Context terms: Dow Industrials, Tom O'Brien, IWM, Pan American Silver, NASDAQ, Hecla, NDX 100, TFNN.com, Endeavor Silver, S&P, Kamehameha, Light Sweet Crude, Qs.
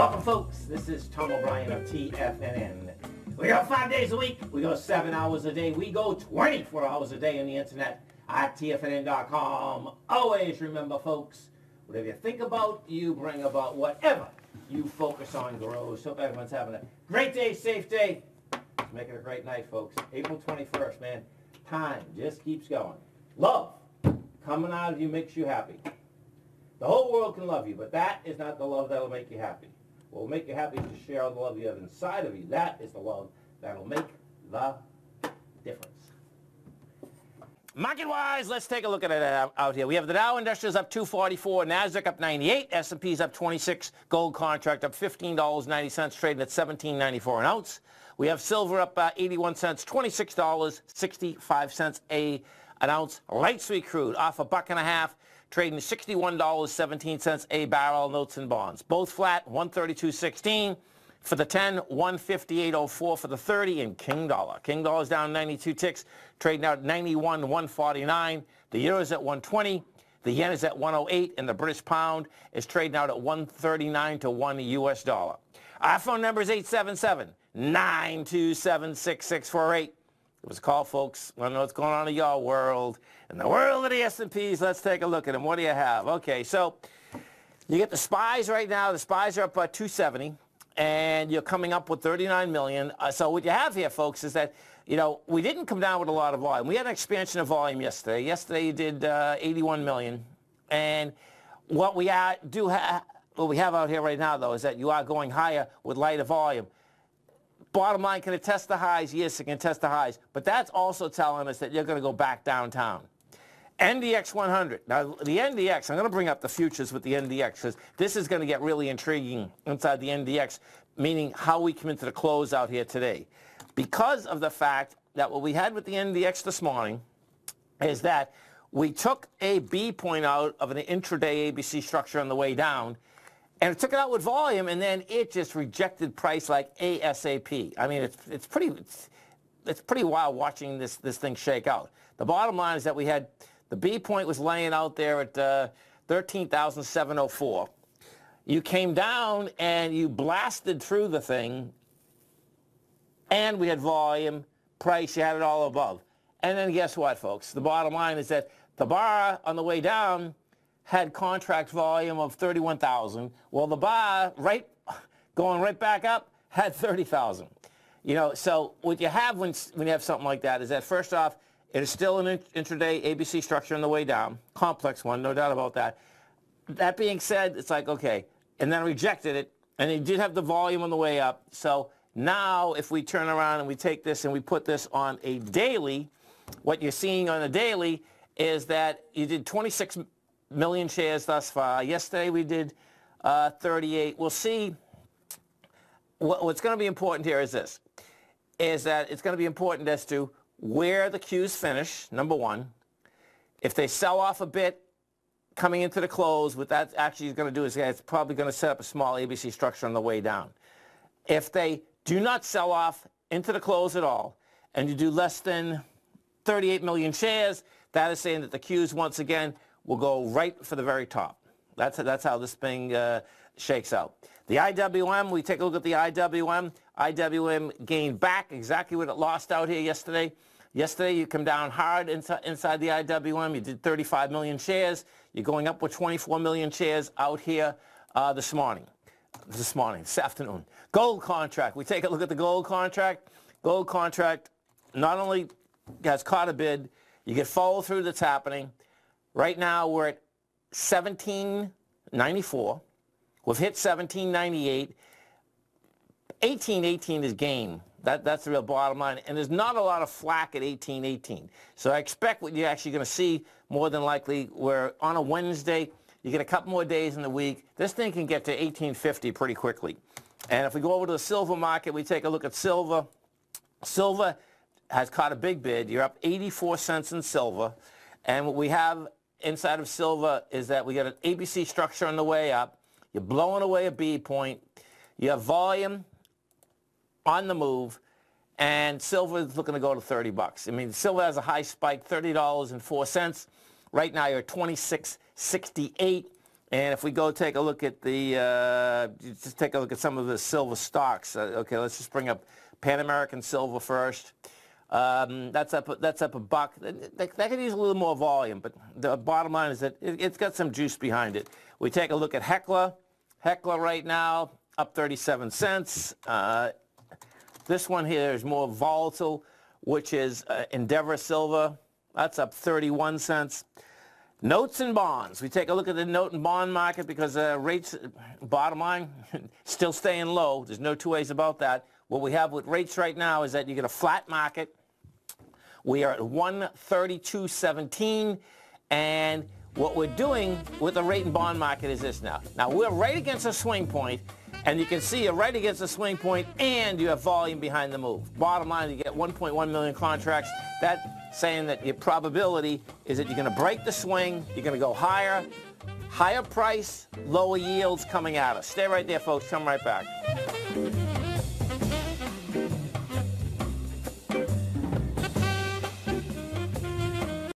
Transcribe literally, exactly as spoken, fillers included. Welcome, folks. This is Tom O'Brien of T F N N. We go five days a week. We go seven hours a day. We go twenty-four hours a day on the internet at T F N N dot com. Always remember, folks, whatever you think about, you bring about. Whatever you focus on grows. Hope everyone's having a great day, safe day. Let's make it a great night, folks. April twenty-first, man. Time just keeps going. Love coming out of you makes you happy. The whole world can love you, but that is not the love that will make you happy. What will make you happy is to share the love you have inside of you. That is the love that will make the difference. Market-wise, let's take a look at it out here. We have the Dow Industrials up two forty-four, NASDAQ up ninety-eight, S and P's up twenty-six, gold contract up fifteen dollars and ninety cents, trading at seventeen ninety-four an ounce. We have silver up uh, eighty-one cents, twenty-six dollars and sixty-five cents a, an ounce. Light Sweet Crude off a buck and a half, trading sixty-one dollars and seventeen cents a barrel. Notes and bonds, both flat, one thirty-two sixteen for the ten, one fifty-eight oh four for the thirty, and King Dollar. King Dollar's down ninety-two ticks, trading out ninety-one one forty-nine. The Euro's at one twenty, the Yen is at one oh eight, and the British Pound is trading out at one thirty-nine to one U S dollar. Our phone number is eight seven seven, nine two seven, six six four eight. It was a call, folks. I don't know what's going on in your world. In the world of the S and Ps, let's take a look at them. What do you have? Okay, so you get the S P Ys right now. The S P Ys are up by two seventy, and you're coming up with thirty-nine million. Uh, so what you have here, folks, is that, you know, we didn't come down with a lot of volume. We had an expansion of volume yesterday. Yesterday you did uh, eighty-one million. And what we are, do ha what we have out here right now, though, is that you are going higher with lighter volume. Bottom line, can it test the highs? Yes, it can test the highs. But that's also telling us that you're going to go back downtown. N D X one hundred. Now, the N D X, I'm going to bring up the futures with the N D X, because this is going to get really intriguing inside the N D X, meaning how we come into the close out here today. Because of the fact that what we had with the N D X this morning is that we took a B point out of an intraday A B C structure on the way down, and it took it out with volume, and then it just rejected price like ASAP. I mean, it's, it's pretty it's, it's pretty wild watching this, this thing shake out. The bottom line is that we had the B point was laying out there at uh, thirteen thousand seven hundred four. You came down and you blasted through the thing, and we had volume, price, you had it all above. And then guess what, folks? The bottom line is that the bar on the way down had contract volume of thirty-one thousand. Well, the bar right going right back up had thirty thousand. You know, so what you have when, when you have something like that is that, first off, it is still an intraday A B C structure on the way down, complex one, no doubt about that. That being said, it's like, okay, and then rejected it, and it did have the volume on the way up. So now if we turn around and we take this and we put this on a daily, what you're seeing on a daily is that you did twenty-six million shares thus far. Yesterday we did uh, thirty-eight. We'll see. What, what's going to be important here is this, is that it's going to be important as to where the Qs finish, number one. If they sell off a bit coming into the close, what that's actually going to do is it's probably going to set up a small A B C structure on the way down. If they do not sell off into the close at all, and you do less than thirty-eight million shares, that is saying that the Qs once again will go right for the very top. That's, that's how this thing uh, shakes out. The I W M, we take a look at the I W M. I W M gained back exactly what it lost out here yesterday. Yesterday, you come down hard inside, inside the I W M. You did thirty-five million shares. You're going up with twenty-four million shares out here uh, this morning. This morning, this afternoon. Gold contract. We take a look at the gold contract. Gold contract not only has caught a bid, you get follow through that's happening. Right now, we're at seventeen ninety-four. We've hit seventeen ninety-eight. eighteen eighteen is game. That, that's the real bottom line. And there's not a lot of flack at eighteen eighteen. So I expect what you're actually going to see, more than likely, we're on a Wednesday. You get a couple more days in the week. This thing can get to eighteen fifty pretty quickly. And if we go over to the silver market, we take a look at silver. Silver has caught a big bid. You're up eighty-four cents in silver. And what we have inside of silver is that we got an A B C structure on the way up. You're blowing away a B point. You have volume on the move, and silver is looking to go to thirty bucks. I mean, silver has a high spike, thirty dollars and four cents. Right now, you're twenty-six sixty-eight. And if we go take a look at the, uh, just take a look at some of the silver stocks. Uh, okay, let's just bring up Pan American Silver first. Um, that's up, that's up a buck. That, that could use a little more volume, but the bottom line is that it, it's got some juice behind it. We take a look at Hecla. Hecla right now up thirty-seven cents. Uh, this one here is more volatile, which is uh, Endeavor Silver. That's up thirty-one cents. Notes and bonds. We take a look at the note and bond market because uh, rates, bottom line, still staying low. There's no two ways about that. What we have with rates right now is that you get a flat market. We are at one thirty-two seventeen, and what we're doing with the rate and bond market is this now. Now, we're right against a swing point, and you can see you're right against a swing point, and you have volume behind the move. Bottom line, you get one point one million contracts. That's saying that your probability is that you're going to break the swing, you're going to go higher, higher price, lower yields coming at us. Stay right there, folks. Come right back.